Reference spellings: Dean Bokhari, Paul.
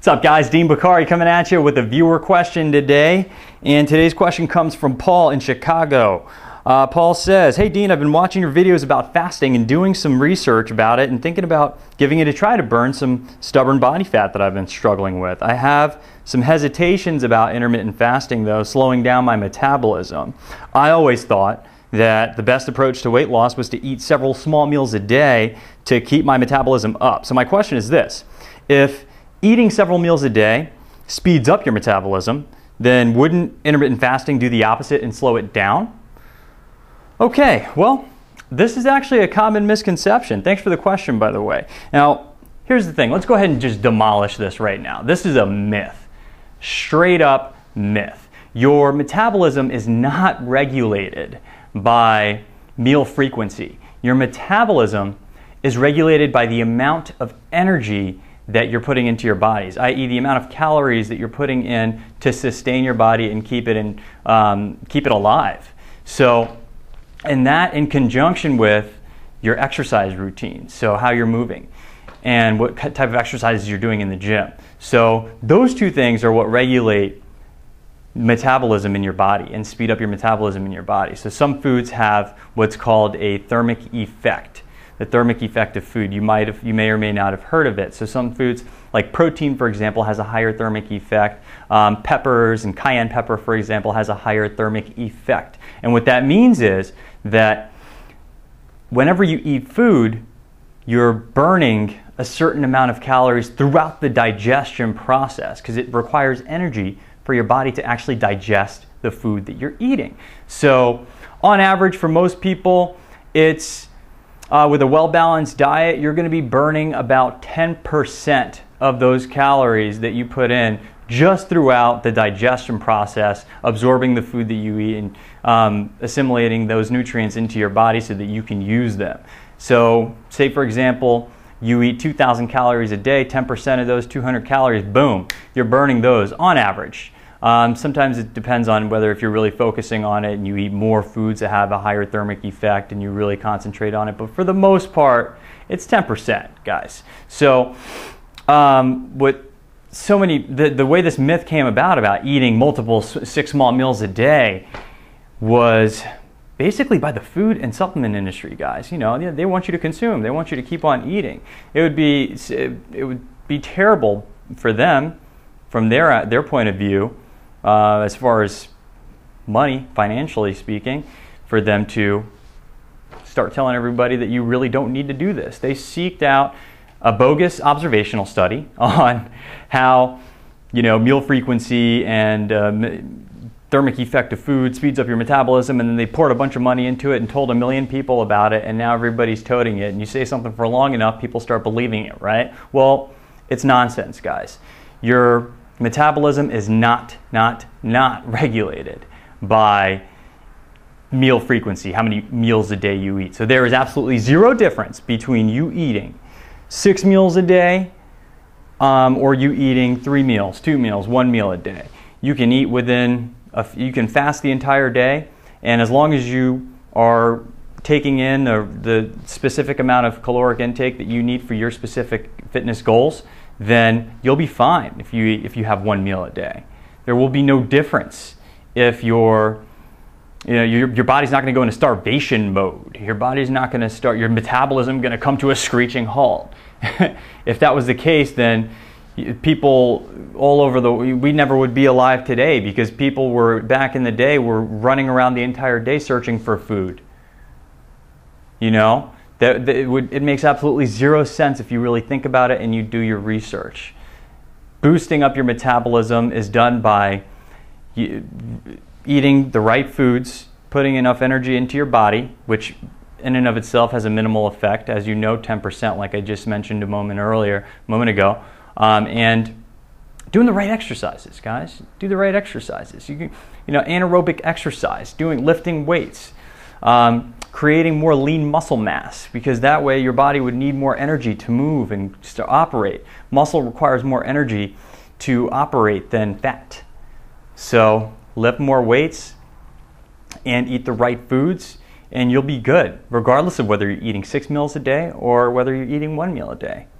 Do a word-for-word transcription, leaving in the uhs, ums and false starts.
What's up, guys? Dean Bokhari coming at you with a viewer question today. And today's question comes from Paul in Chicago. Uh, Paul says, "Hey Dean, I've been watching your videos about fasting and doing some research about it and thinking about giving it a try to burn some stubborn body fat that I've been struggling with. I have some hesitations about intermittent fasting though, slowing down my metabolism. I always thought that the best approach to weight loss was to eat several small meals a day to keep my metabolism up. So my question is this, if eating several meals a day speeds up your metabolism, then wouldn't intermittent fasting do the opposite and slow it down?" Okay, well, this is actually a common misconception. Thanks for the question, by the way. Now, here's the thing. Let's go ahead and just demolish this right now. This is a myth, straight up myth. Your metabolism is not regulated by meal frequency. Your metabolism is regulated by the amount of energy that you're putting into your bodies, that is the amount of calories that you're putting in to sustain your body and keep it in, um, keep it alive. So, and that in conjunction with your exercise routine, so how you're moving and what type of exercises you're doing in the gym. So those two things are what regulate metabolism in your body and speed up your metabolism in your body. So some foods have what's called a thermic effect. The thermic effect of food. You might have, you may or may not have heard of it. So some foods, like protein, for example, has a higher thermic effect. Um, peppers and cayenne pepper, for example, has a higher thermic effect. And what that means is that whenever you eat food, you're burning a certain amount of calories throughout the digestion process because it requires energy for your body to actually digest the food that you're eating. So on average, for most people, it's Uh, with a well-balanced diet, you're going to be burning about ten percent of those calories that you put in just throughout the digestion process, absorbing the food that you eat and um, assimilating those nutrients into your body so that you can use them. So say, for example, you eat two thousand calories a day, ten percent of those two hundred calories, boom, you're burning those on average. Um, sometimes it depends on whether if you're really focusing on it and you eat more foods that have a higher thermic effect and you really concentrate on it. But for the most part, it's ten percent, guys. So um, what so many, the, the way this myth came about, about eating multiple six small meals a day was basically by the food and supplement industry, guys. You know, they want you to consume. They want you to keep on eating. It would be, it would be terrible for them from their, their point of view, Uh, as far as money, financially speaking, for them to start telling everybody that you really don't need to do this. They seeked out a bogus observational study on how, you know, meal frequency and um, thermic effect of food speeds up your metabolism, and then they poured a bunch of money into it and told a million people about it, and now everybody's toting it. And you say something for long enough, people start believing it, right? Well, it's nonsense, guys. You're Metabolism is not, not, not regulated by meal frequency, how many meals a day you eat. So there is absolutely zero difference between you eating six meals a day um, or you eating three meals, two meals, one meal a day. You can eat within, a, you can fast the entire day, and as long as you are taking in the, the specific amount of caloric intake that you need for your specific fitness goals, then you'll be fine if you, if you have one meal a day. There will be no difference if your, you know, your, your body's not going to go into starvation mode. Your body's not going to start, your metabolism going to come to a screeching halt. If that was the case, then people all over the, we never would be alive today, because people were, back in the day, were running around the entire day searching for food. You know? That, that it, would, it makes absolutely zero sense if you really think about it and you do your research. Boosting up your metabolism is done by you, eating the right foods, putting enough energy into your body, which in and of itself has a minimal effect, as you know, ten percent, like I just mentioned a moment earlier, a moment ago, um, and doing the right exercises, guys. Do the right exercises. You can, you know, anaerobic exercise, doing lifting weights. Um, creating more lean muscle mass, because that way your body would need more energy to move and to operate. Muscle requires more energy to operate than fat. So lift more weights and eat the right foods and you'll be good, regardless of whether you're eating six meals a day or whether you're eating one meal a day.